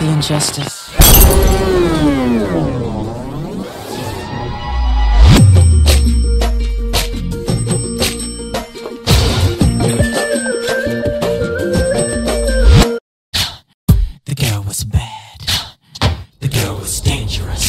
the injustice. The girl was bad. The girl was dangerous.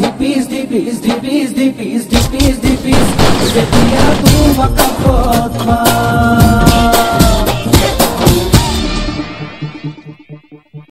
Dippies, dippies, dippies, dippies, dippies, dippies.